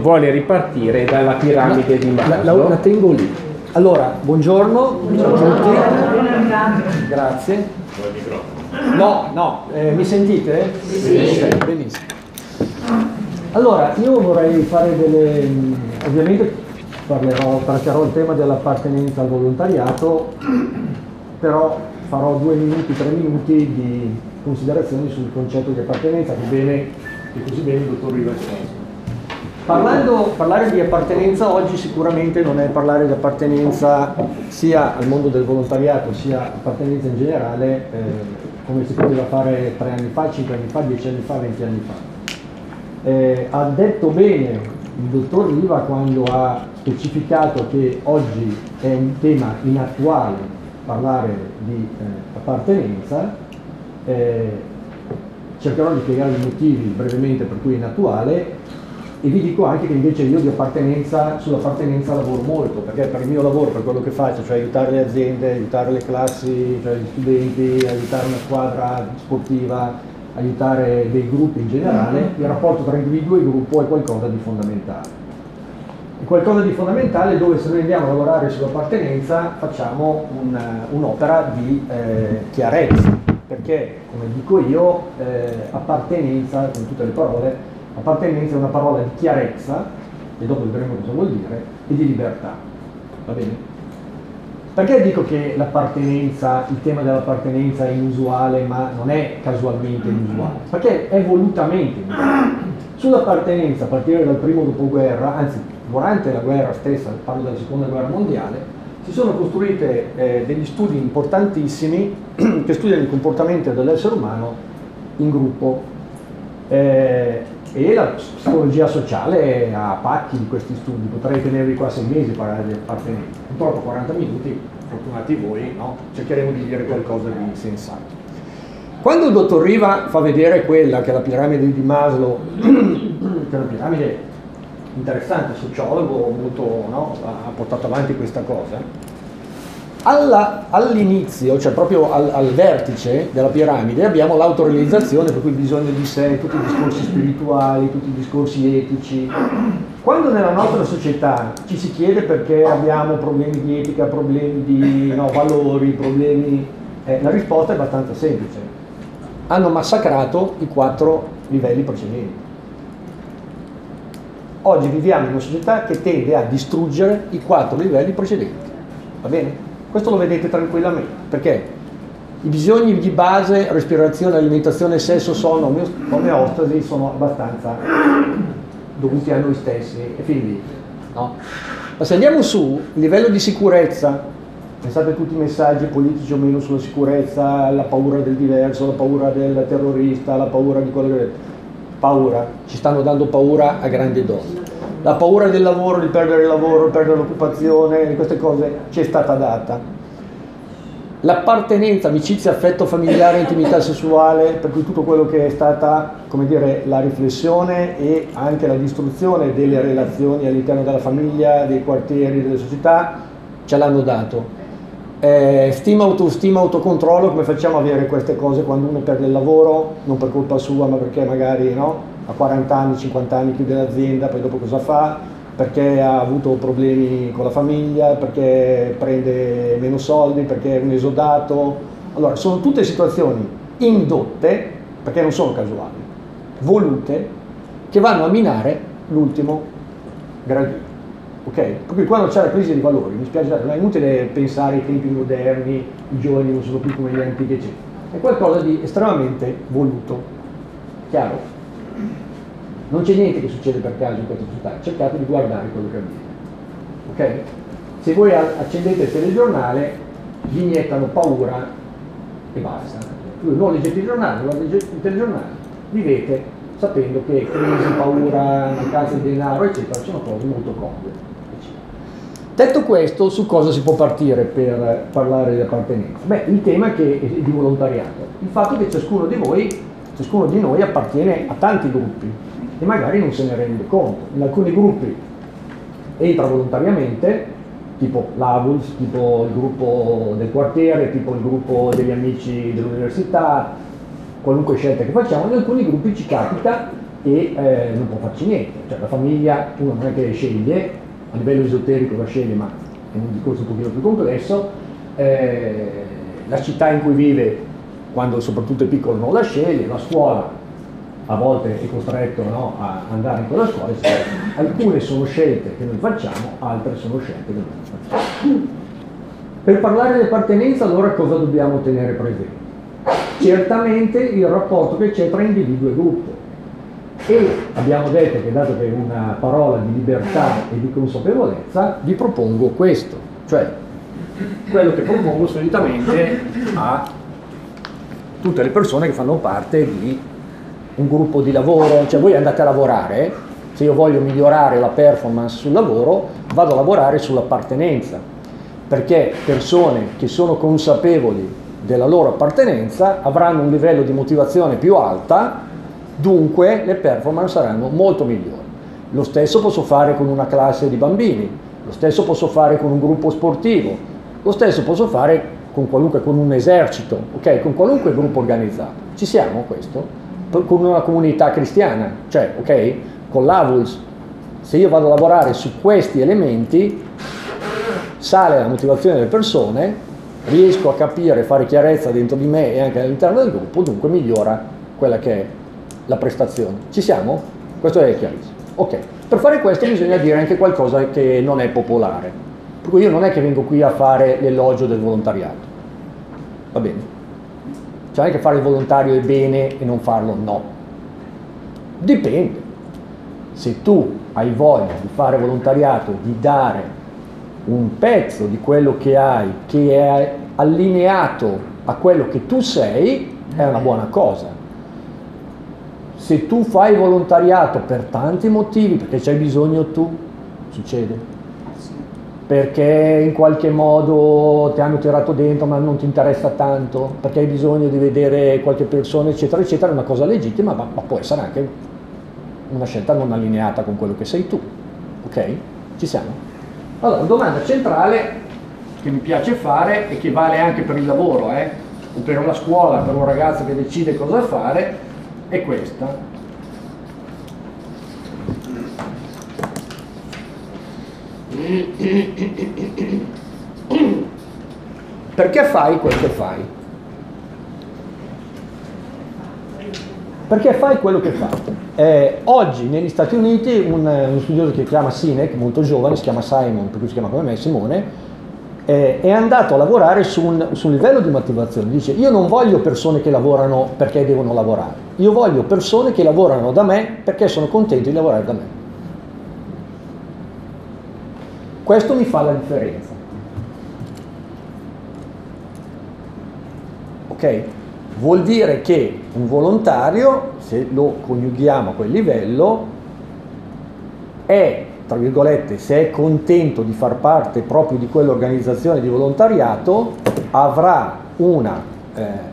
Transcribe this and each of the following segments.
Vuole ripartire dalla piramide di Maslow. La tengo lì. Allora, buongiorno a tutti. Grazie. Mi sentite? Sì. Benissimo. Allora, io vorrei fare delle... Ovviamente tratterò il tema dell'appartenenza al volontariato, però farò 3 minuti di considerazioni sul concetto di appartenenza, che così bene il dottor Riva. Parlare di appartenenza oggi sicuramente non è parlare di appartenenza sia al mondo del volontariato sia appartenenza in generale, come si poteva fare 3 anni fa, 5 anni fa, 10 anni fa, 20 anni fa. Ha detto bene il dottor Riva quando ha specificato che oggi è un tema inattuale parlare di appartenenza. Cercherò di spiegare i motivi brevemente per cui è inattuale, e vi dico anche che invece io di appartenenza, sull'appartenenza lavoro molto, perché per il mio lavoro, per quello che faccio, cioè aiutare le aziende, aiutare le classi, cioè gli studenti, aiutare una squadra sportiva, aiutare dei gruppi in generale, il rapporto tra individuo e gruppo è qualcosa di fondamentale. È qualcosa di fondamentale dove, se noi andiamo a lavorare sull'appartenenza, facciamo un'opera di chiarezza. Perché, come dico io, appartenenza, con tutte le parole, appartenenza è una parola di chiarezza, e dopo vedremo cosa vuol dire, e di libertà. Va bene? Perché dico che l'appartenenza, il tema dell'appartenenza è inusuale, ma non è casualmente inusuale? Perché è volutamente inusuale. Sull'appartenenza, a partire dal primo dopoguerra, anzi, durante la guerra stessa, parlo della seconda guerra mondiale, si sono costruite degli studi importantissimi che studiano il comportamento dell'essere umano in gruppo, e la psicologia sociale ha pacchi di questi studi. Potrei tenervi qua 6 mesi a parlare di appartenenza, purtroppo 40 minuti, fortunati voi, no? Cercheremo di dire qualcosa di sensato. Quando il dottor Riva fa vedere quella che è la piramide di Maslow, che è una piramide interessante, sociologo, ha portato avanti questa cosa. All'inizio, cioè proprio al vertice della piramide, abbiamo l'autorealizzazione, per cui il bisogno di sé, tutti i discorsi spirituali, tutti i discorsi etici. Quando nella nostra società ci si chiede perché abbiamo problemi di etica, problemi di valori, problemi... la risposta è abbastanza semplice. Hanno massacrato i 4 livelli precedenti. Oggi viviamo in una società che tende a distruggere i 4 livelli precedenti, va bene? Questo lo vedete tranquillamente, perché i bisogni di base, respirazione, alimentazione, sesso, sonno, omeostasi, sono abbastanza dovuti a noi stessi, e quindi, no? Ma se andiamo su, il livello di sicurezza, pensate a tutti i messaggi politici o meno sulla sicurezza, la paura del diverso, la paura del terrorista, la paura di quello che... Paura, ci stanno dando paura a grandi dosi. La paura del lavoro, di perdere il lavoro, di perdere l'occupazione, queste cose ci è stata data. L'appartenenza, amicizia, affetto familiare, intimità sessuale, per cui tutto quello che è stata, come dire, la riflessione e anche la distruzione delle relazioni all'interno della famiglia, dei quartieri, delle società, ce l'hanno dato. Stima, autostima, autocontrollo, come facciamo a avere queste cose quando uno perde il lavoro, non per colpa sua, ma perché magari a 40 anni, 50 anni chiude l'azienda, poi dopo cosa fa, perché ha avuto problemi con la famiglia, perché prende meno soldi, perché è un esodato. Allora, sono tutte situazioni indotte, perché non sono casuali, volute, che vanno a minare l'ultimo gradino. Okay. Per cui quando c'è la crisi di valori, mi spiace, non è inutile pensare ai tempi moderni, i giovani non sono più come gli antichi, eccetera. È qualcosa di estremamente voluto, chiaro? Non c'è niente che succede per caso in questa società, cercate di guardare quello che avviene. Ok? Se voi accendete il telegiornale, vi iniettano paura e basta. Non leggete il giornale, non leggete il telegiornale, vivete sapendo che crisi, paura, mancanza di denaro, eccetera, sono cose molto comode. Detto questo, su cosa si può partire per parlare di appartenenza? Beh, il tema di volontariato. Il fatto che ciascuno di noi appartiene a tanti gruppi e magari non se ne rende conto. In alcuni gruppi entra volontariamente, tipo l'AVULSS, tipo il gruppo del quartiere, tipo il gruppo degli amici dell'università, qualunque scelta che facciamo. In alcuni gruppi ci capita e non può farci niente, cioè la famiglia uno non è che sceglie, a livello esoterico la sceglie, ma è un discorso un pochino più complesso, la città in cui vive, quando soprattutto è piccolo, non la sceglie, la scuola a volte è costretto, no, a andare in quella scuola, alcune sono scelte che noi facciamo, altre sono scelte che noi non facciamo. Per parlare di appartenenza, allora cosa dobbiamo tenere presente? Certamente il rapporto che c'è tra individuo e gruppo, e abbiamo detto che, dato che è una parola di libertà e di consapevolezza, vi propongo questo, cioè quello che propongo solitamente a tutte le persone che fanno parte di un gruppo di lavoro. Cioè, voi andate a lavorare, se io voglio migliorare la performance sul lavoro, vado a lavorare sull'appartenenza, perché persone che sono consapevoli della loro appartenenza avranno un livello di motivazione più alta, dunque le performance saranno molto migliori. Lo stesso posso fare con una classe di bambini, lo stesso posso fare con un gruppo sportivo, lo stesso posso fare con un esercito, ok? Con qualunque gruppo organizzato. Ci siamo a questo? Con una comunità cristiana, cioè, ok, con l'AVULSS, se io vado a lavorare su questi elementi, sale la motivazione delle persone, riesco a capire, fare chiarezza dentro di me e anche all'interno del gruppo, dunque migliora quella che è la prestazione. Ci siamo? Questo è chiarissimo. Ok, per fare questo bisogna dire anche qualcosa che non è popolare, per cui io non è che vengo qui a fare l'elogio del volontariato, va bene? Cioè, anche fare il volontario è bene e non farlo no. Dipende. Se tu hai voglia di fare volontariato, di dare un pezzo di quello che hai, che è allineato a quello che tu sei, è una buona cosa. Se tu fai volontariato per tanti motivi, perché c'hai bisogno tu, succede. Perché in qualche modo ti hanno tirato dentro ma non ti interessa tanto, perché hai bisogno di vedere qualche persona, eccetera, eccetera, è una cosa legittima, ma può essere anche una scelta non allineata con quello che sei tu, ok? Ci siamo? Allora, la domanda centrale che mi piace fare e che vale anche per il lavoro, o per una scuola, per un ragazzo che decide cosa fare, è questa. Perché fai quel che fai? Perché fai quello che fai? Oggi negli Stati Uniti uno studioso che si chiama Sinek, molto giovane, si chiama Simon, per cui si chiama come me Simone, è andato a lavorare su un livello di motivazione. Dice: io non voglio persone che lavorano perché devono lavorare, io voglio persone che lavorano da me perché sono contento di lavorare da me. Questo mi fa la differenza. Ok? Vuol dire che un volontario, se lo coniughiamo a quel livello, è, tra virgolette, se è contento di far parte proprio di quell'organizzazione di volontariato, avrà un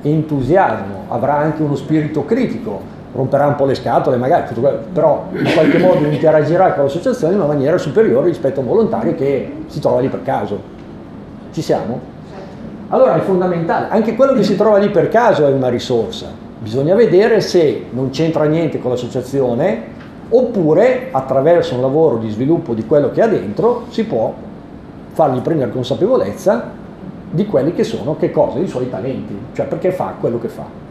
entusiasmo, avrà anche uno spirito critico, romperà un po' le scatole magari, tutto quello, però in qualche modo interagirà con l'associazione in una maniera superiore rispetto a un volontario che si trova lì per caso. Ci siamo? Allora è fondamentale, anche quello che si trova lì per caso è una risorsa, bisogna vedere se non c'entra niente con l'associazione oppure attraverso un lavoro di sviluppo di quello che ha dentro si può fargli prendere consapevolezza di quelli che sono, che cosa? I suoi talenti, cioè perché fa quello che fa.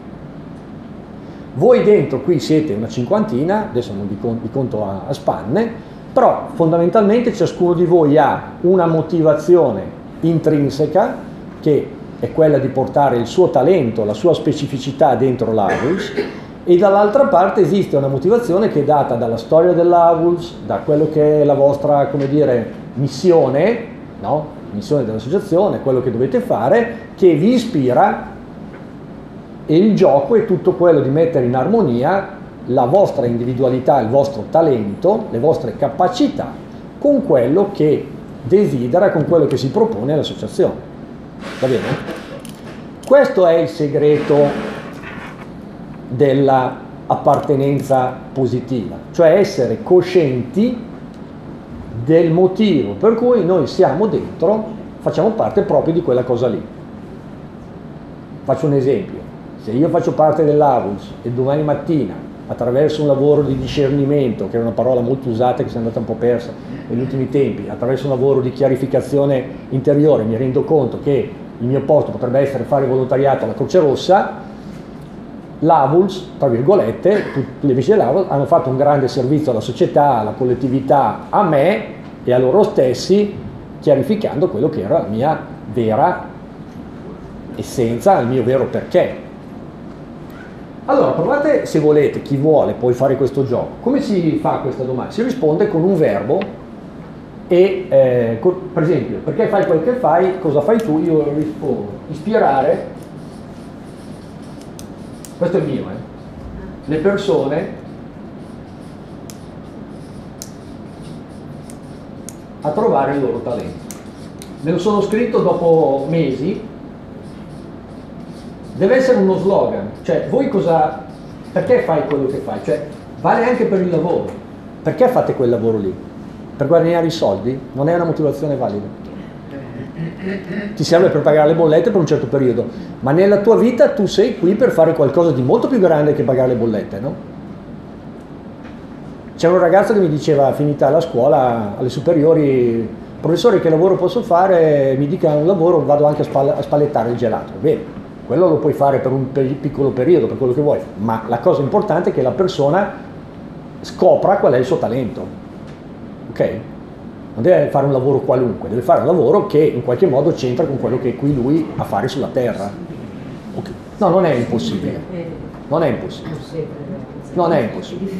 Voi dentro qui siete una cinquantina, adesso non vi conto a spanne, però fondamentalmente ciascuno di voi ha una motivazione intrinseca che è quella di portare il suo talento, la sua specificità dentro l'AVULSS, e dall'altra parte esiste una motivazione che è data dalla storia dell'AVULSS, da quello che è la vostra, come dire, missione, no? Missione dell'associazione, quello che dovete fare, che vi ispira. E il gioco è tutto quello di mettere in armonia la vostra individualità, il vostro talento, le vostre capacità con quello che desidera, con quello che si propone all'associazione. Va bene? Questo è il segreto dell'appartenenza positiva, cioè essere coscienti del motivo per cui noi siamo dentro, facciamo parte proprio di quella cosa lì. Faccio un esempio. Se io faccio parte dell'AVULSS e domani mattina attraverso un lavoro di discernimento, che è una parola molto usata che si è andata un po' persa negli ultimi tempi, attraverso un lavoro di chiarificazione interiore mi rendo conto che il mio posto potrebbe essere fare volontariato alla Croce Rossa. L'AVULSS, tra virgolette, tutti gli amici dell'AVULSS hanno fatto un grande servizio alla società, alla collettività, a me e a loro stessi, chiarificando quello che era la mia vera essenza, il mio vero perché. Allora provate, se volete, chi vuole poi fare questo gioco. Come si fa questa domanda? Si risponde con un verbo e per esempio, perché fai quel che fai, cosa fai tu? Io rispondo ispirare. Questo è il mio, le persone a trovare il loro talento. Me lo sono scritto dopo mesi. Deve essere uno slogan, cioè voi cosa, perché fai quello che fai? Cioè vale anche per il lavoro. Perché fate quel lavoro lì? Per guadagnare i soldi? Non è una motivazione valida. Ti serve per pagare le bollette per un certo periodo, ma nella tua vita tu sei qui per fare qualcosa di molto più grande che pagare le bollette, no? C'era un ragazzo che mi diceva, finita la scuola, alle superiori, professore, che lavoro posso fare? Mi dica un lavoro, vado anche a spallettare il gelato. Bene, quello lo puoi fare per un piccolo periodo, per quello che vuoi, ma la cosa importante è che la persona scopra qual è il suo talento, ok? Non deve fare un lavoro qualunque, deve fare un lavoro che in qualche modo c'entra con quello che è qui lui a fare sulla terra. Okay. No, non è impossibile. Non è impossibile. Non è impossibile.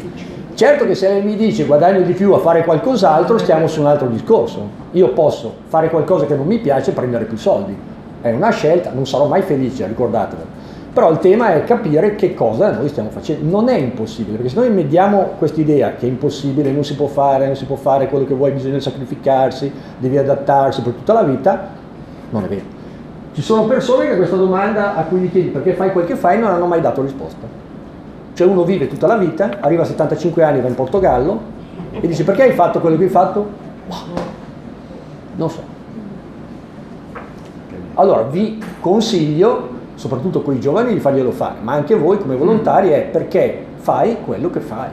Certo che se lei mi dice guadagno di più a fare qualcos'altro, stiamo su un altro discorso. Io posso fare qualcosa che non mi piace e prendere più soldi. È una scelta, non sarò mai felice, ricordatevelo. Però il tema è capire che cosa noi stiamo facendo. Non è impossibile, perché se noi mediamo quest'idea che è impossibile, non si può fare, non si può fare quello che vuoi, bisogna sacrificarsi, devi adattarsi per tutta la vita, non è vero. Ci sono persone che a questa domanda a cui gli chiedi perché fai quel che fai non hanno mai dato risposta. Cioè uno vive tutta la vita, arriva a 75 anni, va in Portogallo e dice perché hai fatto quello che hai fatto? Non so. Allora vi consiglio, soprattutto con i giovani, di farglielo fare, ma anche voi come volontari, è perché fai quello che fai,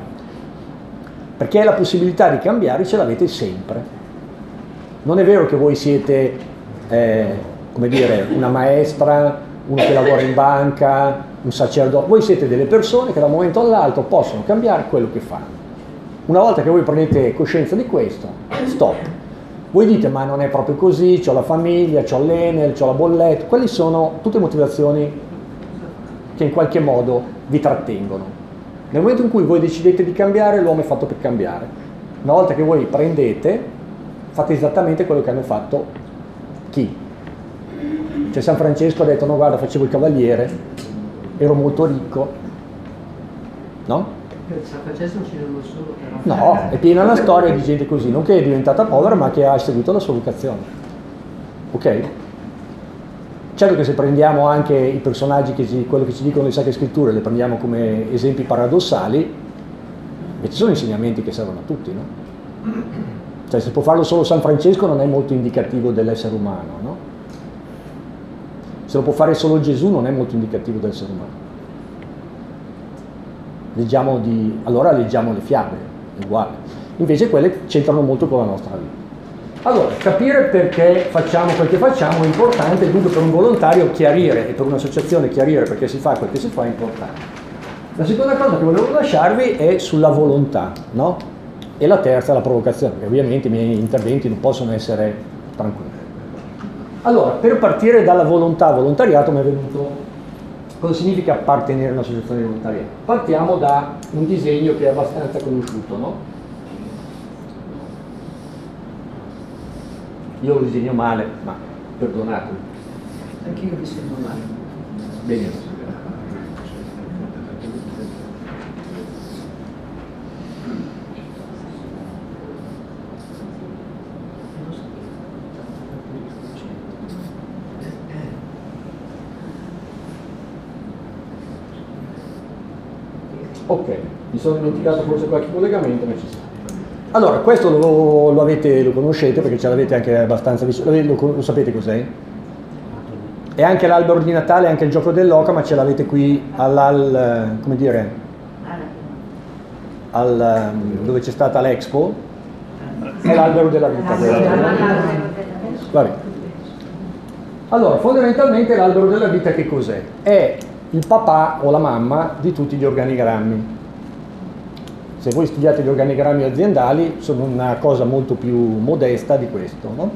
perché la possibilità di cambiare ce l'avete sempre. Non è vero che voi siete come dire, una maestra, uno che lavora in banca, un sacerdote. Voi siete delle persone che da un momento all'altro possono cambiare quello che fanno. Una volta che voi prendete coscienza di questo, stop. Voi dite, ma non è proprio così, c'ho la famiglia, c'ho l'Enel, c'ho la bolletta. Quelle sono tutte motivazioni che in qualche modo vi trattengono. Nel momento in cui voi decidete di cambiare, l'uomo è fatto per cambiare. Una volta che voi prendete, fate esattamente quello che hanno fatto chi? Cioè San Francesco ha detto, no guarda, facevo il cavaliere, ero molto ricco, no? San Francesco non ci sono solo, però. No, è piena la storia di gente così, non che è diventata povera ma che ha seguito la sua vocazione. Ok? Certo che se prendiamo anche i personaggi, quello che ci dicono le sacre scritture, le prendiamo come esempi paradossali, e ci sono insegnamenti che servono a tutti, no? Cioè se può farlo solo San Francesco non è molto indicativo dell'essere umano, no? Se lo può fare solo Gesù non è molto indicativo dell'essere umano. Allora leggiamo le fiabe, è uguale. Invece quelle c'entrano molto con la nostra vita. Allora, capire perché facciamo quel che facciamo è importante, dunque per un volontario chiarire, e per un'associazione chiarire perché si fa quel che si fa è importante. La seconda cosa che volevo lasciarvi è sulla volontà, no? E la terza è la provocazione, perché ovviamente i miei interventi non possono essere tranquilli. Allora, per partire dalla volontà, volontariato mi è venuto... Cosa significa appartenere a un'associazione di volontariato? Partiamo da un disegno che è abbastanza conosciuto, no? Io lo disegno male, ma perdonatemi. Anche io disegno male. Bene. Ok, mi sono dimenticato forse qualche collegamento, ma ci sta. Allora, questo lo conoscete perché ce l'avete anche abbastanza vicino, lo sapete cos'è? È anche l'albero di Natale, è anche il gioco dell'oca, ma ce l'avete qui come dire, dove c'è stata l'Expo, è l'albero della vita. Vabbè. Allora, fondamentalmente l'albero della vita che cos'è? È il papà o la mamma di tutti gli organigrammi. Se voi studiate gli organigrammi aziendali sono una cosa molto più modesta di questo, no?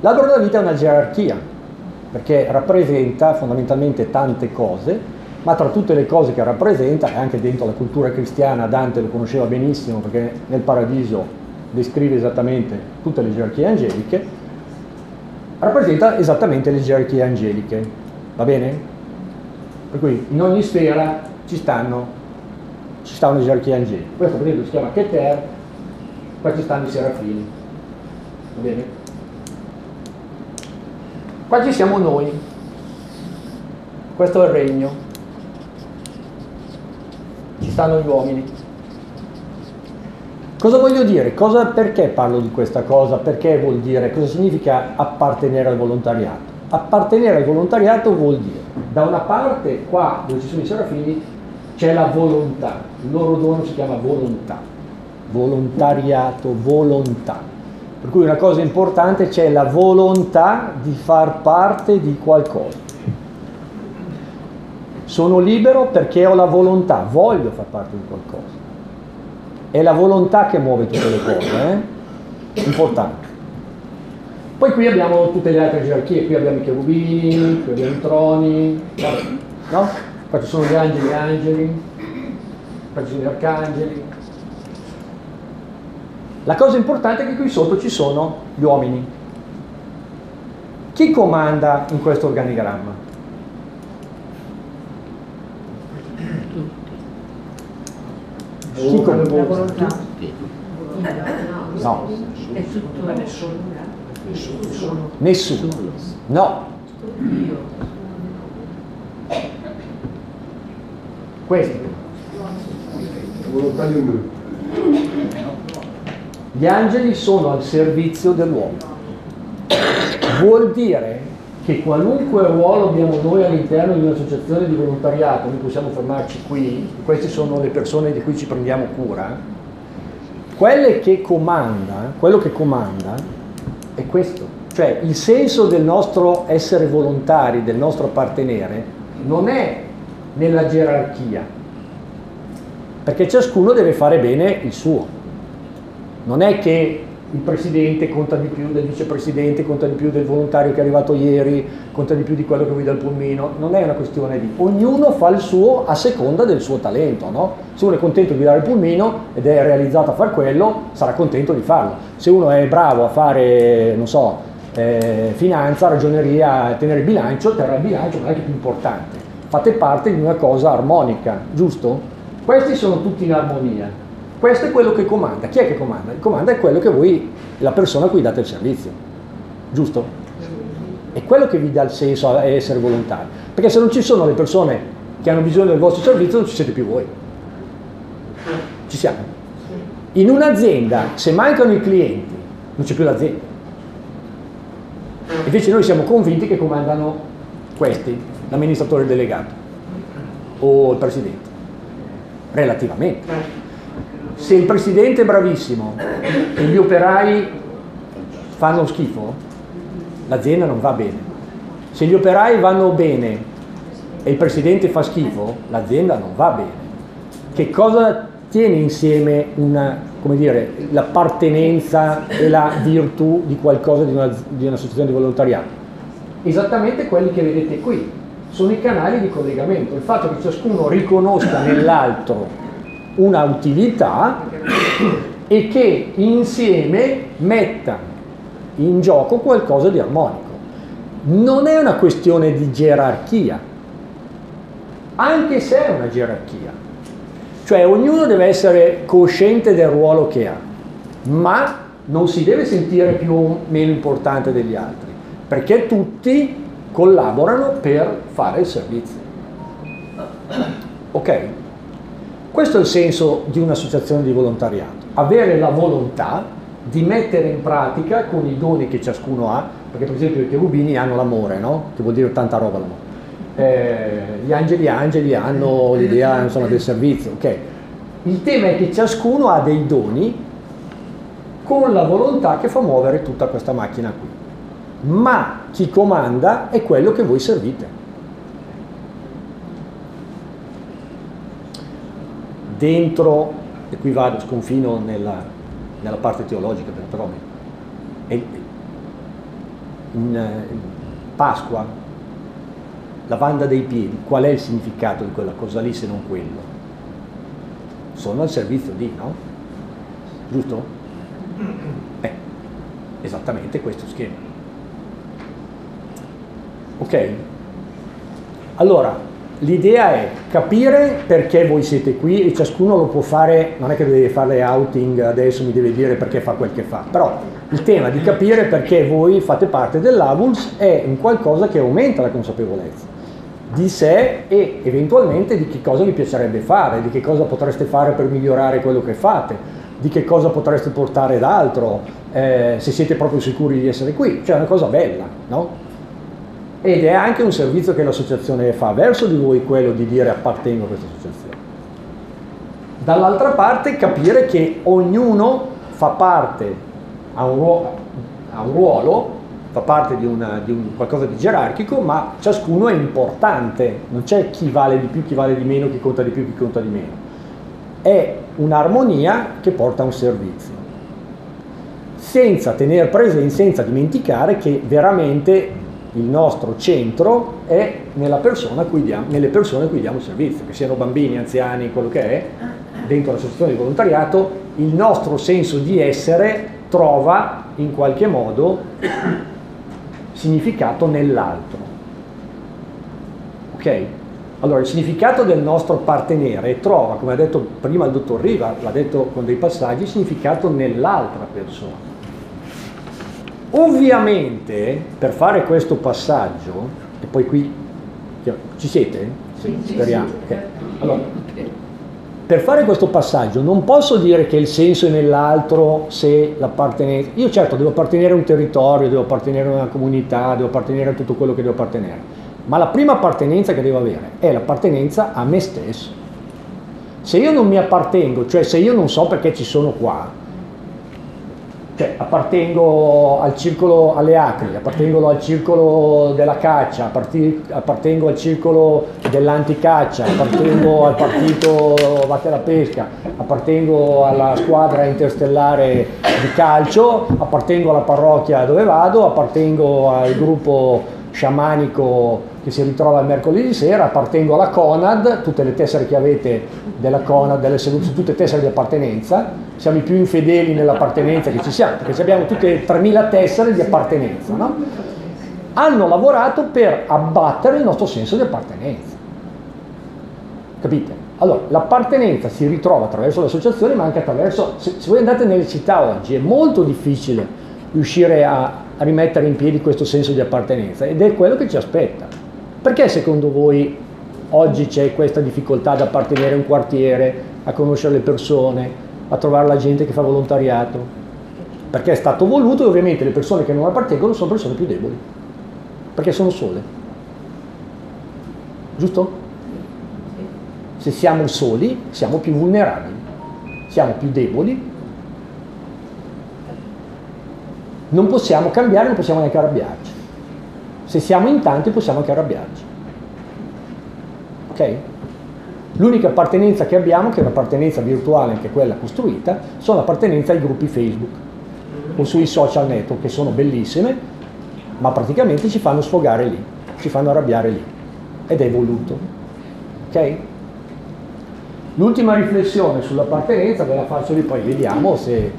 L'albero della vita è una gerarchia, perché rappresenta fondamentalmente tante cose, ma tra tutte le cose che rappresenta, e anche dentro la cultura cristiana Dante lo conosceva benissimo perché nel Paradiso descrive esattamente tutte le gerarchie angeliche, rappresenta esattamente le gerarchie angeliche, va bene? Per cui in ogni sfera ci stanno le gerarchie angeliche. Questo per esempio si chiama Keter, qua ci stanno i serafini, va bene? Qua ci siamo noi, questo è il regno, ci stanno gli uomini. Cosa voglio dire? Perché parlo di questa cosa? Perché vuol dire? Cosa significa appartenere al volontariato? Appartenere al volontariato vuol dire, da una parte, qua dove ci sono i serafini, c'è la volontà, il loro dono si chiama volontà, volontariato, volontà. Per cui una cosa importante, c'è la volontà di far parte di qualcosa. Sono libero perché ho la volontà, voglio far parte di qualcosa. È la volontà che muove tutte le cose, importante. Poi qui abbiamo tutte le altre gerarchie, qui abbiamo i cherubini, qui abbiamo i troni, no? Qua ci sono gli angeli, qua ci sono gli arcangeli. La cosa importante è che qui sotto ci sono gli uomini. Chi comanda in questo organigramma? No. Nessuno. No. Questo. Gli angeli sono al servizio dell'uomo. Vuol dire che qualunque ruolo abbiamo noi all'interno di un'associazione di volontariato, noi possiamo fermarci qui, queste sono le persone di cui ci prendiamo cura, quello che comanda è questo, cioè il senso del nostro essere volontari, del nostro appartenere, non è nella gerarchia, perché ciascuno deve fare bene il suo, non è che il presidente conta di più del vicepresidente, conta di più del volontario che è arrivato ieri, conta di più di quello che guida il pulmino. Non è una questione di... Ognuno fa il suo a seconda del suo talento, no? Se uno è contento di guidare il pulmino ed è realizzato a far quello, sarà contento di farlo. Se uno è bravo a fare, non so, finanza, ragioneria, tenere il bilancio, terrà il bilancio, non è che è più importante. Fate parte di una cosa armonica, giusto? Questi sono tutti in armonia. Questo è quello che comanda. Chi è che comanda? Il comanda è quello che voi, la persona a cui date il servizio, giusto? È quello che vi dà il senso a essere volontari, perché se non ci sono le persone che hanno bisogno del vostro servizio non ci siete più voi. Ci siamo? In un'azienda, se mancano i clienti, non c'è più l'azienda. Invece noi siamo convinti che comandano questi, l'amministratore delegato o il presidente, relativamente. Se il presidente è bravissimo e gli operai fanno schifo, l'azienda non va bene. Se gli operai vanno bene e il presidente fa schifo, l'azienda non va bene. Che cosa tiene insieme l'appartenenza e la virtù di qualcosa, di un'associazione di volontariato? Esattamente quelli che vedete qui, sono i canali di collegamento. Il fatto che ciascuno riconosca nell'altro una utilità e che insieme metta in gioco qualcosa di armonico. Non è una questione di gerarchia, anche se è una gerarchia, cioè ognuno deve essere cosciente del ruolo che ha, ma non si deve sentire più o meno importante degli altri, perché tutti collaborano per fare il servizio. Ok? Questo è il senso di un'associazione di volontariato, avere la volontà di mettere in pratica con i doni che ciascuno ha, perché per esempio i cherubini hanno l'amore, no? Che vuol dire tanta roba l'amore. Gli angeli hanno l'idea del servizio, ok? Il tema è che ciascuno ha dei doni con la volontà che fa muovere tutta questa macchina qui. Ma chi comanda è quello che voi servite. Dentro, e qui vado, sconfino nella parte teologica, però in Pasqua, lavanda dei piedi, qual è il significato di quella cosa lì se non quello? Sono al servizio di, no? Giusto? Beh, esattamente questo schema. Ok? Allora, l'idea è capire perché voi siete qui e ciascuno lo può fare, non è che deve fare outing, adesso mi deve dire perché fa quel che fa, però il tema di capire perché voi fate parte dell'AVULSS è un qualcosa che aumenta la consapevolezza di sé e eventualmente di che cosa vi piacerebbe fare, di che cosa potreste fare per migliorare quello che fate, di che cosa potreste portare d'altro, se siete proprio sicuri di essere qui, cioè è una cosa bella, no? Ed è anche un servizio che l'associazione fa verso di voi, quello di dire appartengo a questa associazione. Dall'altra parte capire che ognuno fa parte, ha un ruolo, fa parte di un qualcosa di gerarchico, ma ciascuno è importante, non c'è chi vale di più, chi vale di meno, chi conta di più, chi conta di meno. È un'armonia che porta a un servizio. Senza tenere presente, senza dimenticare che veramente il nostro centro è nella persona cui nelle persone a cui diamo servizio, che siano bambini, anziani, quello che è, dentro l'associazione di volontariato, il nostro senso di essere trova in qualche modo significato nell'altro. Ok? Allora il significato del nostro appartenere trova, come ha detto prima il dottor Riva, l'ha detto con dei passaggi, significato nell'altra persona. Ovviamente, per fare questo passaggio, e poi qui ci siete? Sì, speriamo. Sì, sì. Okay. Allora, per fare questo passaggio non posso dire che il senso è nell'altro se l'appartenenza. Io certo devo appartenere a un territorio, devo appartenere a una comunità, devo appartenere a tutto quello che devo appartenere, ma la prima appartenenza che devo avere è l'appartenenza a me stesso. Se io non mi appartengo, cioè se io non so perché ci sono qua, cioè appartengo al circolo alle acri, appartengo al circolo della caccia, appartengo al circolo dell'anticaccia, appartengo al partito Vate la Pesca, appartengo alla squadra interstellare di calcio, appartengo alla parrocchia dove vado, appartengo al gruppo sciamanico che si ritrova il mercoledì sera, appartengo alla CONAD, tutte le tessere che avete della CONAD, delle sedute, tutte tessere di appartenenza, siamo i più infedeli nell'appartenenza che ci siamo, perché abbiamo tutte 3000 tessere di appartenenza, no? Hanno lavorato per abbattere il nostro senso di appartenenza, capite? Allora, l'appartenenza si ritrova attraverso le associazioni, ma anche attraverso, se voi andate nelle città oggi, è molto difficile riuscire a rimettere in piedi questo senso di appartenenza, ed è quello che ci aspetta. Perché secondo voi oggi c'è questa difficoltà ad appartenere a un quartiere, a conoscere le persone, a trovare la gente che fa volontariato? Perché è stato voluto e ovviamente le persone che non appartengono sono persone più deboli, perché sono sole. Giusto? Se siamo soli siamo più vulnerabili, siamo più deboli, non possiamo cambiare, non possiamo neanche arrabbiarci. Se siamo in tanti possiamo anche arrabbiarci, ok? L'unica appartenenza che abbiamo, che è un'appartenenza virtuale, anche quella costruita, sono l'appartenenza ai gruppi Facebook o sui social network, che sono bellissime, ma praticamente ci fanno sfogare lì, ci fanno arrabbiare lì, ed è voluto, ok? L'ultima riflessione sull'appartenenza ve la faccio lì, poi vediamo se...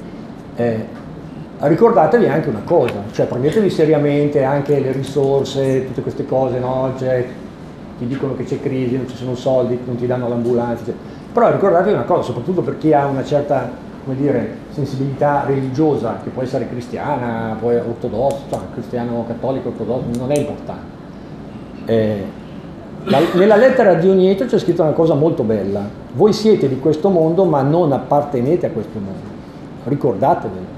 ricordatevi anche una cosa, cioè prendetevi seriamente anche le risorse, tutte queste cose, no? Cioè, ti dicono che c'è crisi, non ci sono soldi, non ti danno l'ambulanza, cioè. Però ricordatevi una cosa, soprattutto per chi ha una certa, come dire, sensibilità religiosa, che può essere cristiana, poi ortodossa, cristiano cattolico, ortodosso, non è importante. Nella lettera a Diogneto c'è scritta una cosa molto bella: voi siete di questo mondo ma non appartenete a questo mondo, ricordatevelo.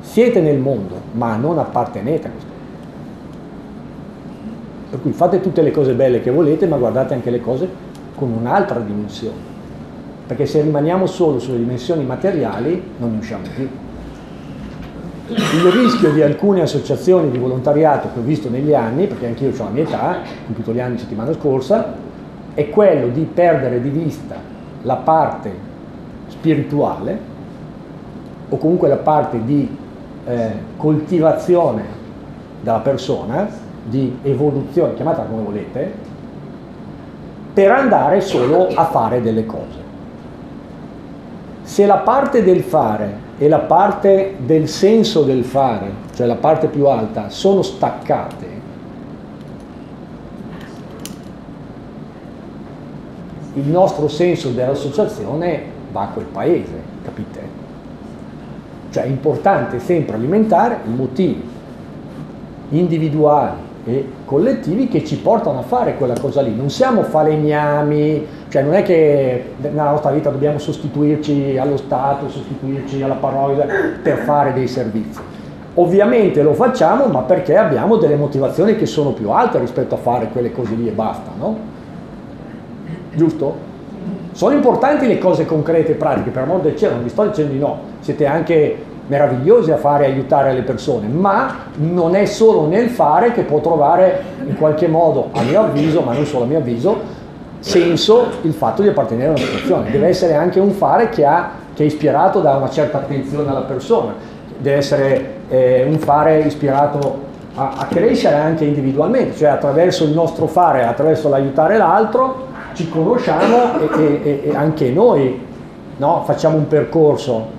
Siete nel mondo, ma non appartenete a questo mondo. Per cui fate tutte le cose belle che volete, ma guardate anche le cose con un'altra dimensione. perché se rimaniamo solo sulle dimensioni materiali non ne usciamo più. Il rischio di alcune associazioni di volontariato che ho visto negli anni, perché anch'io ho la mia età, ho compiuto gli anni settimana scorsa, è quello di perdere di vista la parte spirituale o comunque la parte di coltivazione della persona, di evoluzione, chiamatela come volete, per andare solo a fare delle cose. Se la parte del fare e la parte del senso del fare, cioè la parte più alta, sono staccate, il nostro senso dell'associazione va a quel paese, capite? Cioè è importante sempre alimentare i motivi individuali e collettivi che ci portano a fare quella cosa lì. Non siamo falegnami, cioè non è che nella nostra vita dobbiamo sostituirci allo Stato, sostituirci alla parola per fare dei servizi. Ovviamente lo facciamo, ma perché abbiamo delle motivazioni che sono più alte rispetto a fare quelle cose lì e basta, no? Giusto? Sono importanti le cose concrete e pratiche, per amor del cielo, non vi sto dicendo di no, siete anche meravigliosi a fare e aiutare le persone, ma non è solo nel fare che può trovare in qualche modo, a mio avviso, ma non solo a mio avviso, senso il fatto di appartenere a una situazione. Deve essere anche un fare che è ispirato da una certa attenzione alla persona, deve essere un fare ispirato a crescere anche individualmente, cioè attraverso il nostro fare, attraverso l'aiutare l'altro, ci conosciamo e anche noi, no? Facciamo un percorso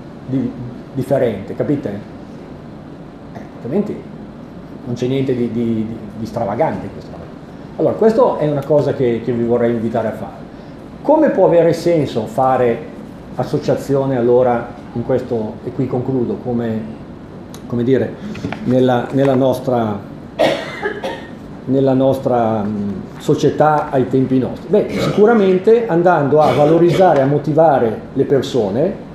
differente, capite? Altrimenti non c'è niente di stravagante in questo momento. Allora, questa è una cosa che vi vorrei invitare a fare. Come può avere senso fare associazione allora in questo, e qui concludo, come dire, nella nostra società ai tempi nostri? Beh, sicuramente andando a valorizzare, a motivare le persone,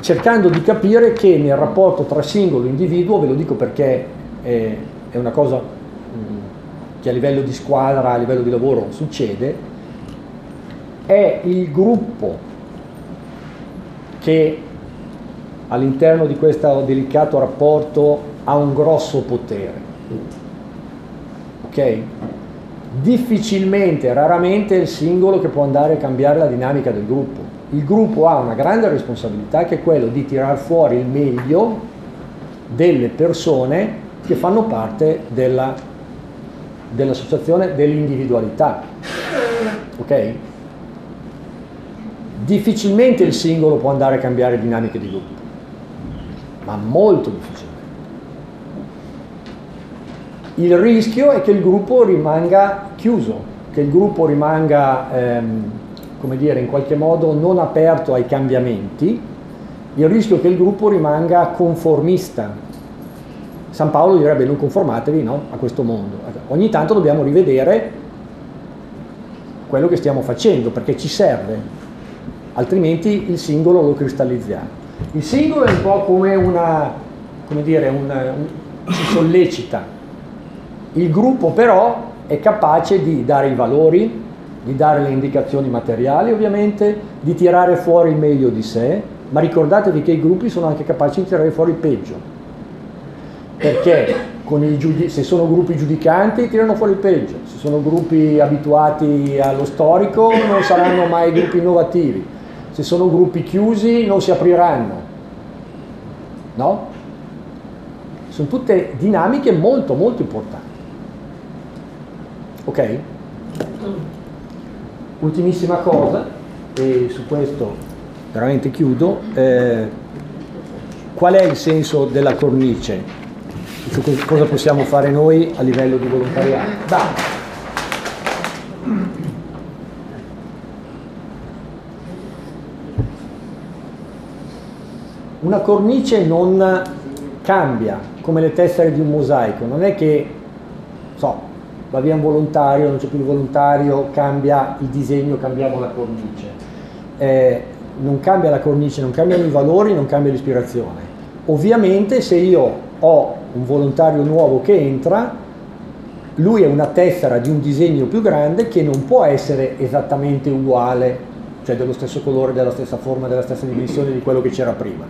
cercando di capire che nel rapporto tra singolo e individuo, ve lo dico perché è una cosa che a livello di squadra, a livello di lavoro succede, è il gruppo che all'interno di questo delicato rapporto ha un grosso potere. Okay. Difficilmente, raramente è il singolo che può andare a cambiare la dinamica del gruppo. Il gruppo ha una grande responsabilità che è quello di tirar fuori il meglio delle persone che fanno parte dell'associazione, dell'individualità. Okay? Difficilmente il singolo può andare a cambiare dinamiche di gruppo, ma molto difficile. Il rischio è che il gruppo rimanga chiuso, che il gruppo rimanga, come dire, in qualche modo non aperto ai cambiamenti, il rischio è che il gruppo rimanga conformista. San Paolo direbbe: non conformatevi, no, a questo mondo. Ogni tanto dobbiamo rivedere quello che stiamo facendo, perché ci serve, altrimenti il singolo lo cristallizziamo. Il singolo è un po' come una, come dire, ci sollecita. Il gruppo però è capace di dare i valori, di dare le indicazioni materiali ovviamente, di tirare fuori il meglio di sé, ma ricordatevi che i gruppi sono anche capaci di tirare fuori il peggio, perché se sono gruppi giudicanti tirano fuori il peggio, se sono gruppi abituati allo storico non saranno mai gruppi innovativi, se sono gruppi chiusi non si apriranno, no? Sono tutte dinamiche molto molto importanti. Ok? Ultimissima cosa, e su questo veramente chiudo, qual è il senso della cornice? Su cosa possiamo fare noi a livello di volontariato? Una cornice non cambia come le tessere di un mosaico, non è che, va via un volontario, non c'è più il volontario, cambia il disegno, cambiamo la cornice. Non cambia la cornice, non cambiano i valori, non cambia l'ispirazione. Ovviamente se io ho un volontario nuovo che entra, lui è una tessera di un disegno più grande che non può essere esattamente uguale, cioè dello stesso colore, della stessa forma, della stessa dimensione di quello che c'era prima.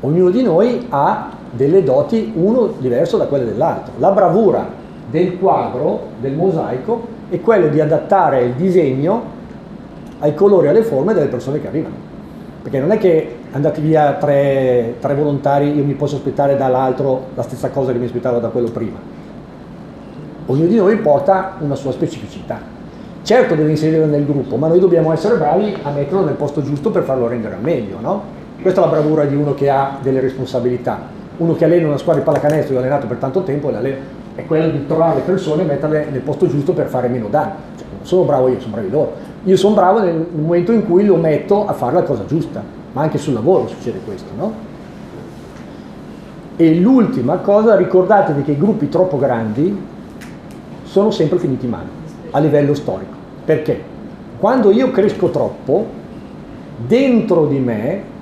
Ognuno di noi ha delle doti, uno diverso da quelle dell'altro. La bravura del quadro, del mosaico, è quello di adattare il disegno ai colori e alle forme delle persone che arrivano. Perché non è che andate via tre volontari, io mi posso aspettare dall'altro la stessa cosa che mi aspettavo da quello prima. Ognuno di noi porta una sua specificità. Certo deve inserirlo nel gruppo, ma noi dobbiamo essere bravi a metterlo nel posto giusto per farlo rendere al meglio, no? Questa è la bravura di uno che ha delle responsabilità. Uno che allena una squadra di pallacanestro, che ho allenato per tanto tempo, è quello di trovare le persone e metterle nel posto giusto per fare meno danni. Cioè, non sono bravo io, sono bravi loro. Io sono bravo nel momento in cui lo metto a fare la cosa giusta, ma anche sul lavoro succede questo, no? E l'ultima cosa, ricordatevi che i gruppi troppo grandi sono sempre finiti male, a livello storico. Perché? Quando io cresco troppo, dentro di me,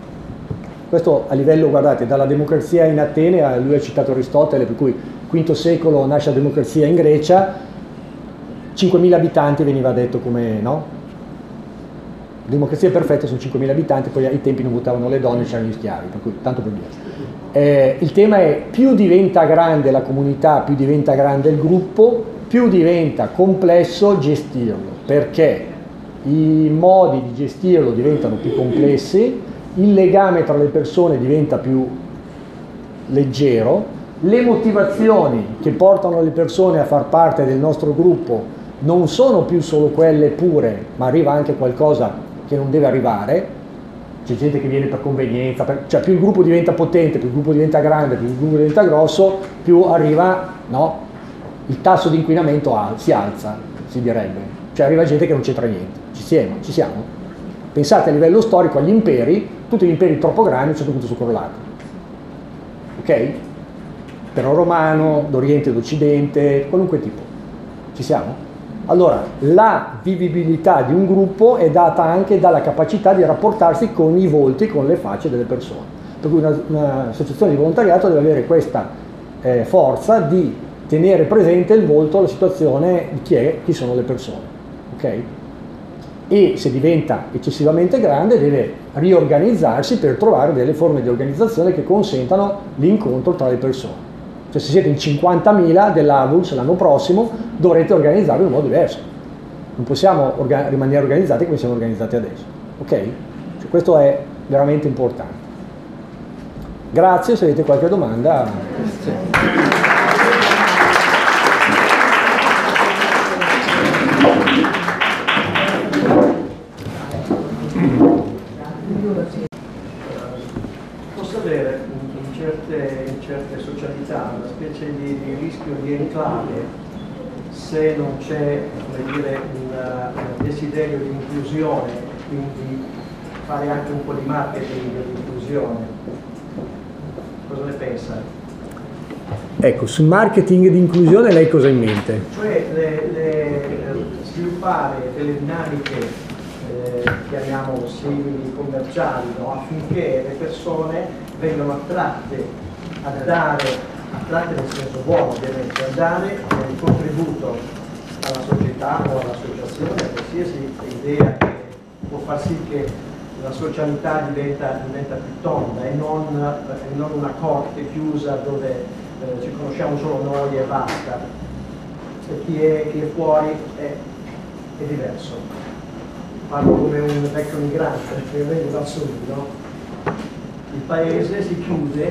questo a livello, guardate, dalla democrazia in Atene, lui ha citato Aristotele, per cui V secolo nasce la democrazia in Grecia, 5.000 abitanti veniva detto come, no? Democrazia perfetta sono 5.000 abitanti, poi ai tempi non votavano le donne, c'erano gli schiavi, per cui tanto per dire. Il tema è: più diventa grande la comunità, più diventa grande il gruppo, più diventa complesso gestirlo, perché i modi di gestirlo diventano più complessi, il legame tra le persone diventa più leggero, le motivazioni che portano le persone a far parte del nostro gruppo non sono più solo quelle pure, ma arriva anche qualcosa che non deve arrivare. C'è gente che viene per convenienza, cioè più il gruppo diventa potente, più il gruppo diventa grande, più il gruppo diventa grosso, più arriva, no? Il tasso di inquinamento si alza, si direbbe. Cioè arriva gente che non c'entra niente. Ci siamo? Pensate a livello storico agli imperi, tutti gli imperi troppo grandi a un certo punto sono crollati. Ok? Impero romano, d'Oriente ed Occidente, qualunque tipo. Ci siamo? Allora, la vivibilità di un gruppo è data anche dalla capacità di rapportarsi con i volti, con le facce delle persone. Per cui un'associazione di volontariato deve avere questa forza di tenere presente il volto, la situazione di chi sono le persone. Okay? E se diventa eccessivamente grande deve riorganizzarsi per trovare delle forme di organizzazione che consentano l'incontro tra le persone. Cioè, se siete in 50.000 dell'AVULSS l'anno prossimo, dovrete organizzarvi in modo diverso. Non possiamo rimanere organizzati come siamo organizzati adesso. Ok? Cioè, questo è veramente importante. Grazie, se avete qualche domanda. Sì. Posso avere in certe socialità una specie di rischio di enclave se non c'è, come dire, un desiderio di inclusione, quindi fare anche un po' di marketing dell'inclusione? Cosa ne pensa? Ecco, sul marketing di inclusione lei cosa ha in mente? Cioè sviluppare delle dinamiche, chiamiamo simili commerciali, no? Affinché le persone vengano attratte a dare, tratta nel senso buono ovviamente, a dare un contributo alla società o all'associazione, a qualsiasi idea che può far sì che la socialità diventa più tonda e non una corte chiusa dove ci conosciamo solo noi e basta, e chi è fuori è diverso. Parlo come un vecchio migrante che viene dal sud, no? Il paese si chiude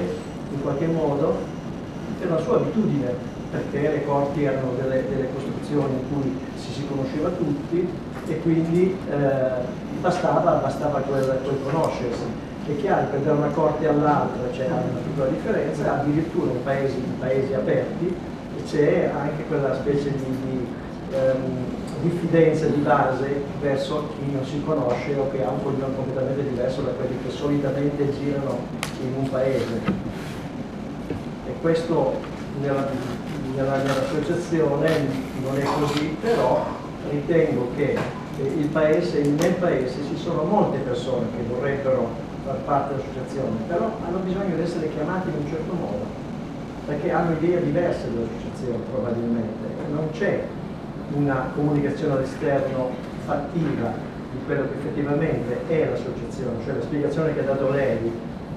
in qualche modo per la sua abitudine, perché le corti erano delle costruzioni in cui si conosceva tutti e quindi bastava quel conoscersi. È chiaro che da una corte all'altra c'è una piccola differenza, addirittura in paesi aperti c'è anche quella specie di diffidenza di base verso chi non si conosce o che ha un cognome completamente diverso da quelli che solitamente girano in un paese. Questo nell'associazione non è così, però ritengo che nel paese ci sono molte persone che vorrebbero far parte dell'associazione, però hanno bisogno di essere chiamate in un certo modo, perché hanno idee diverse dell'associazione probabilmente, non c'è una comunicazione all'esterno fattiva di quello che effettivamente è l'associazione, cioè la spiegazione che ha dato lei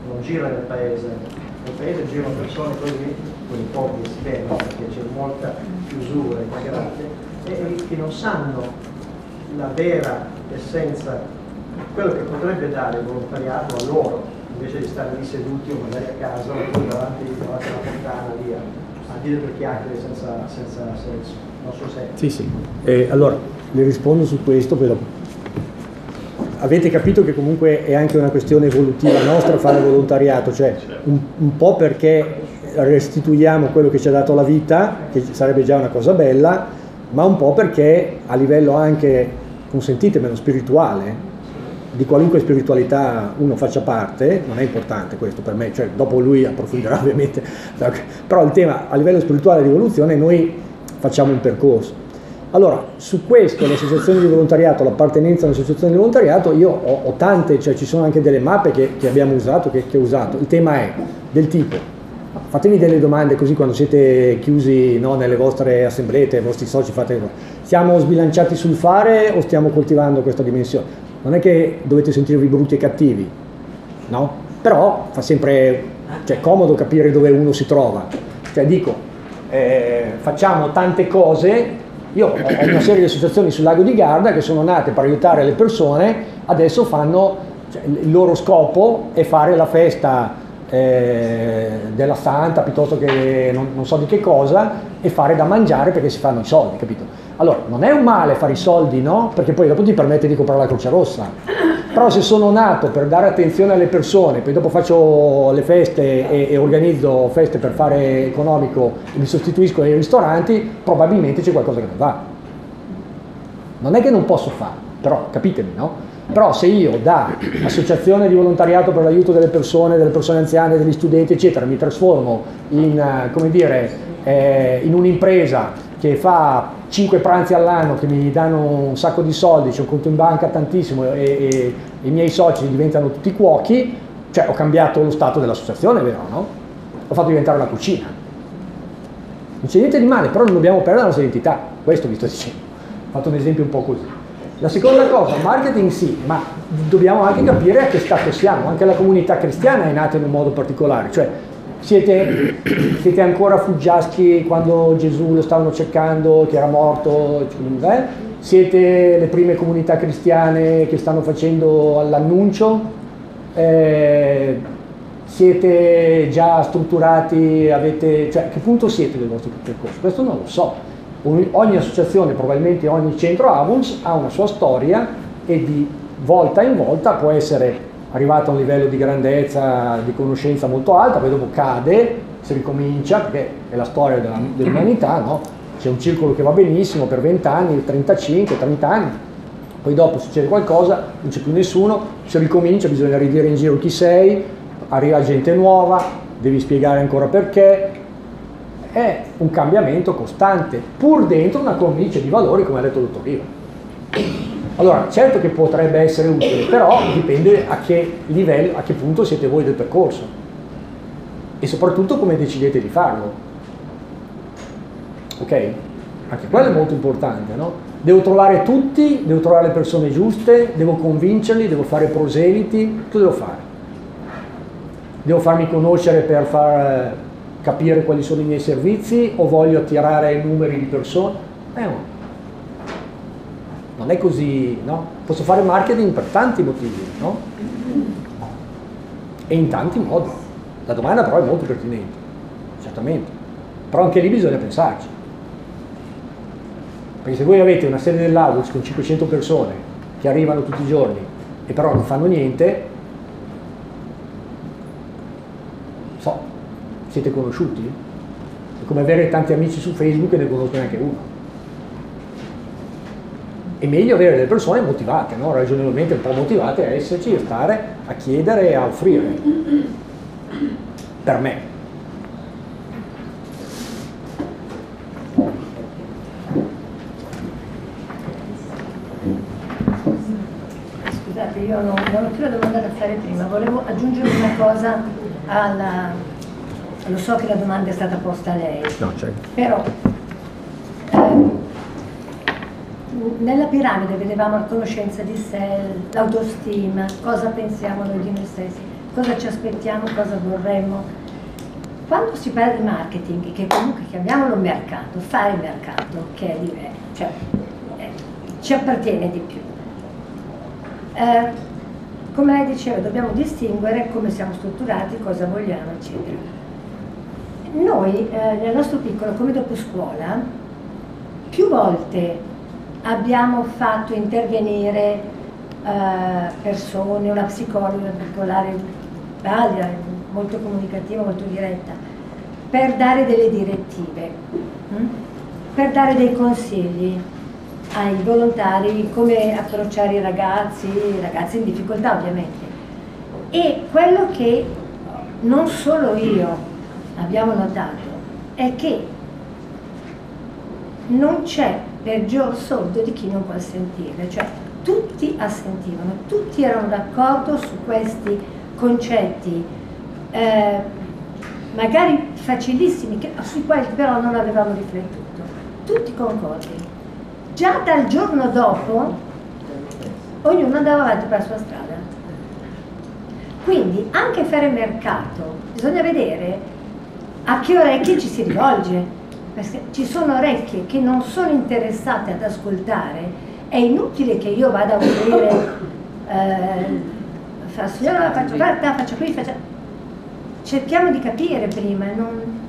non gira nel paese girano persone così, con i pochi che si vedono, perché c'è molta chiusura e che non sanno la vera essenza, quello che potrebbe dare il volontariato a loro, invece di stare lì seduti o magari a casa o davanti alla fontana lì a dire due chiacchiere senza senso. Non so se... Sì, sì. Allora, le rispondo su questo, poi dopo. Avete capito che comunque è anche una questione evolutiva nostra fare volontariato, cioè un po' perché restituiamo quello che ci ha dato la vita, che sarebbe già una cosa bella, ma un po' perché a livello anche, consentitemelo, spirituale, di qualunque spiritualità uno faccia parte, non è importante questo per me, cioè dopo lui approfondirà ovviamente, però il tema a livello spirituale di evoluzione noi facciamo un percorso. Allora, su questo l'associazione di volontariato, l'appartenenza all'associazione di volontariato, io ho tante, cioè ci sono anche delle mappe che abbiamo usato, che ho usato, il tema è del tipo. Fatemi delle domande così quando siete chiusi, no, nelle vostre assemblee, i vostri soci, fate. Siamo sbilanciati sul fare o stiamo coltivando questa dimensione? Non è che dovete sentirvi brutti e cattivi, no? Però fa sempre, cioè, comodo capire dove uno si trova. Cioè dico, facciamo tante cose. Io ho una serie di associazioni sul lago di Garda che sono nate per aiutare le persone, adesso fanno, cioè, il loro scopo è fare la festa della santa piuttosto che non so di che cosa, e fare da mangiare perché si fanno i soldi, capito? Allora, non è un male fare i soldi, no? Perché poi dopo ti permette di comprare la Croce Rossa. Però se sono nato per dare attenzione alle persone, poi dopo faccio le feste e organizzo feste per fare economico e mi sostituisco ai ristoranti, probabilmente c'è qualcosa che non va. Non è che non posso farlo, però capitemi, no? Però se io da associazione di volontariato per l'aiuto delle persone anziane, degli studenti eccetera, mi trasformo in, come dire, in un'impresa che fa 5 pranzi all'anno, che mi danno un sacco di soldi, c'è un conto in banca tantissimo e i miei soci diventano tutti cuochi, cioè ho cambiato lo stato dell'associazione, vero, no? Ho fatto diventare una cucina. Non c'è niente di male, però non dobbiamo perdere la nostra identità, questo vi sto dicendo. Ho fatto un esempio un po' così. La seconda cosa, marketing sì, ma dobbiamo anche capire a che stato siamo, anche la comunità cristiana è nata in un modo particolare, cioè siete ancora fuggiaschi quando Gesù lo stavano cercando, che era morto, siete le prime comunità cristiane che stanno facendo all'annuncio, siete già strutturati, avete, cioè a che punto siete del vostro percorso? Questo non lo so. Ogni associazione, probabilmente ogni centro AVULSS, ha una sua storia e di volta in volta può essere arrivata a un livello di grandezza, di conoscenza molto alta, poi dopo cade, si ricomincia, perché è la storia dell'umanità, no? C'è un circolo che va benissimo per 20 anni, 35, 30 anni, poi dopo succede qualcosa, non c'è più nessuno, si ricomincia, bisogna ridire in giro chi sei, arriva gente nuova, devi spiegare ancora perché. È un cambiamento costante, pur dentro una cornice di valori, come ha detto il dottor Riva. Allora, certo che potrebbe essere utile, però dipende a che livello, a che punto siete voi del percorso e soprattutto come decidete di farlo. Ok? Anche quello è molto importante, no? Devo trovare tutti, devo trovare le persone giuste, devo convincerli, devo fare proseliti, cosa devo fare? Devo farmi conoscere per far... capire quali sono i miei servizi o voglio attirare numeri di persone? Non è così, no? Posso fare marketing per tanti motivi, no? E in tanti modi. La domanda però è molto pertinente, certamente. Però anche lì bisogna pensarci. Perché se voi avete una sede dell'AVULSS con 500 persone che arrivano tutti i giorni e però non fanno niente, siete conosciuti? È come avere tanti amici su Facebook e ne conosco neanche uno. È meglio avere delle persone motivate, no? Ragionevolmente un po' motivate a esserci, a stare, a chiedere e a offrire. Per me. Scusate, io non ti devo andare a fare prima, volevo aggiungere una cosa alla... Lo so che la domanda è stata posta a lei, no, certo. Però nella piramide vedevamo la conoscenza di sé, l'autostima, cosa pensiamo noi di noi stessi, cosa ci aspettiamo, cosa vorremmo. Quando si parla di marketing, che comunque chiamiamolo mercato, fare il mercato, che è diverso, cioè ci appartiene di più. Come lei diceva, dobbiamo distinguere come siamo strutturati, cosa vogliamo, eccetera. Noi, nel nostro piccolo, come dopo scuola, più volte abbiamo fatto intervenire persone, una psicologa in particolare, molto comunicativa, molto diretta, per dare delle direttive, per dare dei consigli ai volontari, come approcciare i ragazzi in difficoltà ovviamente. E quello che non solo io abbiamo notato è che non c'è peggior sordo di chi non può sentire, cioè tutti assentivano, tutti erano d'accordo su questi concetti, magari facilissimi, sui quali però non avevamo riflettuto, tutti concordi. Già dal giorno dopo ognuno andava avanti per la sua strada. Quindi anche fare mercato bisogna vedere a che orecchie ci si rivolge, perché ci sono orecchie che non sono interessate ad ascoltare. È inutile che io vada a offrire signora, faccio carta, faccio qui, faccio... Cerchiamo di capire prima, non...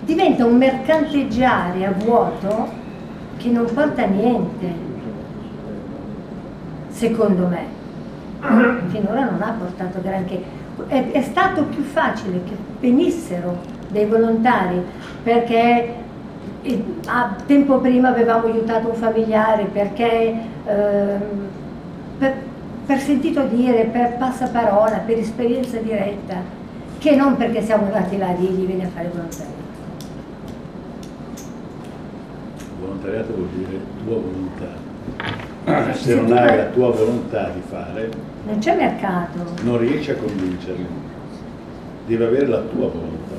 diventa un mercanteggiare a vuoto che non porta a niente, secondo me. Finora non ha portato granché. È stato più facile che venissero dei volontari, perché a tempo prima avevamo aiutato un familiare, perché per sentito dire, per passaparola, per esperienza diretta, che non perché siamo andati là di vieni a fare volontariato. Volontariato vuol dire tua volontà. Se non hai la tua volontà di fare, non c'è mercato. Non riesci a convincerli. Devi avere la tua volontà,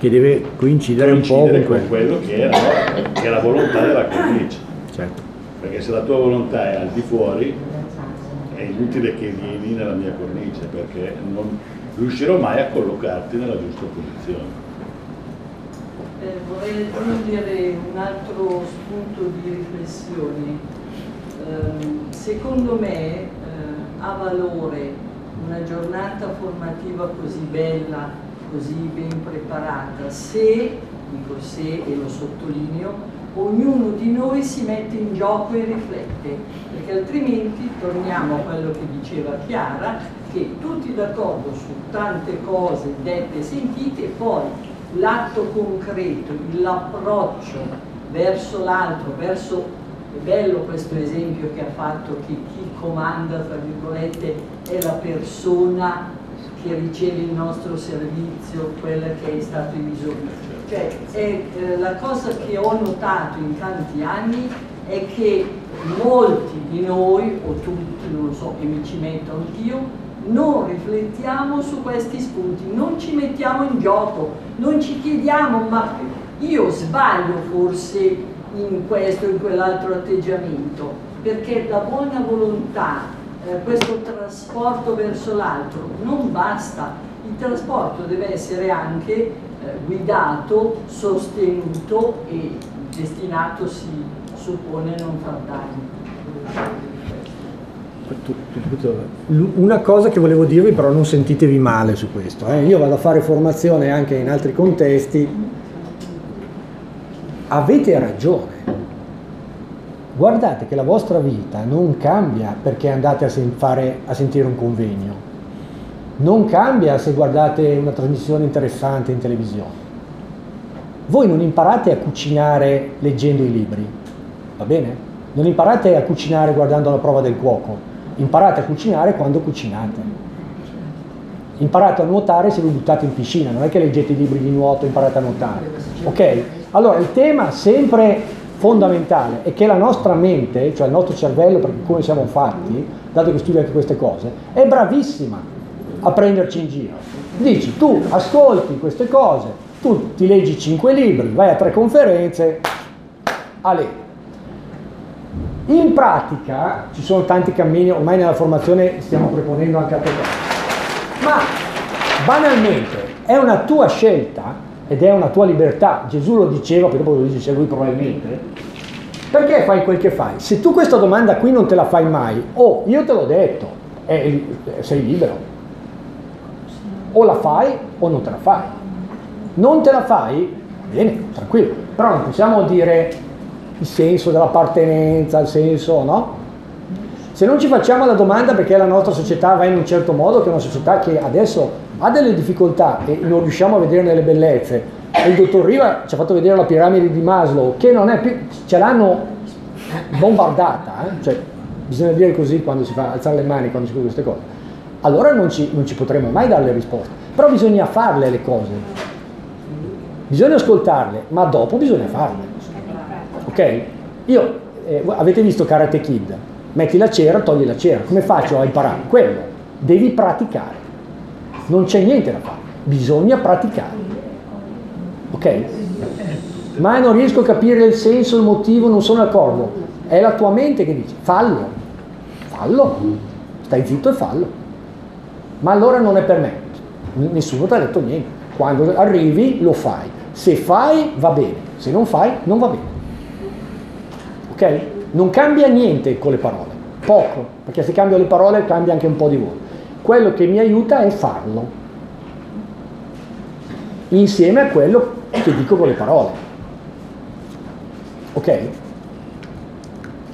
che deve coincidere un po' con quello che è la volontà della cornice. Certo. Perché se la tua volontà è al di fuori, è inutile che vieni nella mia cornice, perché non riuscirò mai a collocarti nella giusta posizione. Vorrei aggiungere un altro spunto di riflessione. Secondo me ha valore una giornata formativa così bella, così ben preparata, se, dico se e lo sottolineo, ognuno di noi si mette in gioco e riflette, perché altrimenti torniamo a quello che diceva Chiara, che tutti d'accordo su tante cose dette e sentite, poi l'atto concreto, l'approccio verso l'altro, verso... È bello questo esempio che ha fatto, che chi comanda, tra virgolette, è la persona che riceve il nostro servizio, quella che è stato in bisogno. Cioè, la cosa che ho notato in tanti anni è che molti di noi, o tutti, non lo so, e mi ci metto anch'io, non riflettiamo su questi spunti, non ci mettiamo in gioco, non ci chiediamo ma io sbaglio forse in questo o in quell'altro atteggiamento, perché la buona volontà, questo trasporto verso l'altro non basta, il trasporto deve essere anche guidato, sostenuto e destinato, si suppone, a non far danni. Una cosa che volevo dirvi, però non sentitevi male su questo, io vado a fare formazione anche in altri contesti, avete ragione. Guardate che la vostra vita non cambia perché andate a sentire un convegno, non cambia se guardate una trasmissione interessante in televisione. Voi non imparate a cucinare leggendo i libri, va bene? Non imparate a cucinare guardando la prova del cuoco, imparate a cucinare quando cucinate. Imparate a nuotare se vi buttate in piscina, non è che leggete i libri di nuoto e imparate a nuotare. Ok? Allora il tema sempre fondamentale è che la nostra mente, cioè il nostro cervello, perché come siamo fatti, dato che studia anche queste cose, è bravissima a prenderci in giro. Dici, tu ascolti queste cose, tu ti leggi 5 libri, vai a 3 conferenze, Ale. In pratica ci sono tanti cammini, ormai nella formazione stiamo proponendo anche altre cose, ma banalmente è una tua scelta ed è una tua libertà. Gesù lo diceva, perché dopo lo dice lui probabilmente. Perché fai quel che fai? Se tu questa domanda qui non te la fai mai, o io te l'ho detto, sei libero, o la fai o non te la fai. Non te la fai? Bene, tranquillo, però non possiamo dire il senso dell'appartenenza, il senso, no? Se non ci facciamo la domanda perché la nostra società va in un certo modo, che è una società che adesso ha delle difficoltà e non riusciamo a vederne le bellezze, e il dottor Riva ci ha fatto vedere la piramide di Maslow, che non è più, ce l'hanno bombardata, cioè, bisogna dire così quando si fa alzare le mani, quando si fa queste cose, allora non ci potremo mai dare le risposte, però bisogna farle le cose, bisogna ascoltarle, ma dopo bisogna farle. Ok? Avete visto Karate Kid? Metti la cera, togli la cera. Come faccio a imparare? Quello. Devi praticare. Non c'è niente da fare. Bisogna praticare. Ok? Ma non riesco a capire il senso, il motivo, non sono d'accordo. È la tua mente che dice, fallo. Fallo. Stai zitto e fallo. Ma allora non è per me. Nessuno ti ha detto niente. Quando arrivi, lo fai. Se fai, va bene. Se non fai, non va bene. Okay? Non cambia niente con le parole, poco, perché se cambio le parole cambia anche un po' di voi. Quello che mi aiuta è farlo, insieme a quello che dico con le parole. Ok?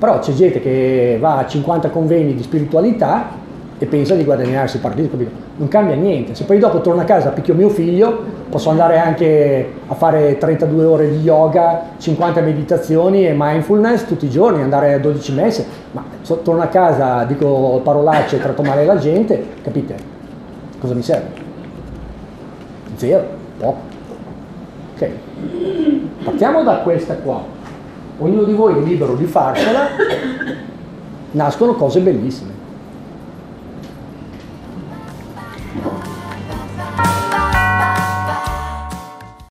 Però c'è gente che va a 50 convegni di spiritualità e pensa di guadagnarsi partito, non cambia niente. Se poi dopo torno a casa, picchio mio figlio, posso andare anche a fare 32 ore di yoga, 50 meditazioni e mindfulness tutti i giorni, andare a 12 messe, ma torno a casa, dico parolacce, tratto male la gente, capite? Cosa mi serve? Zero, poco. Ok, partiamo da questa qua. Ognuno di voi è libero di farsela, nascono cose bellissime.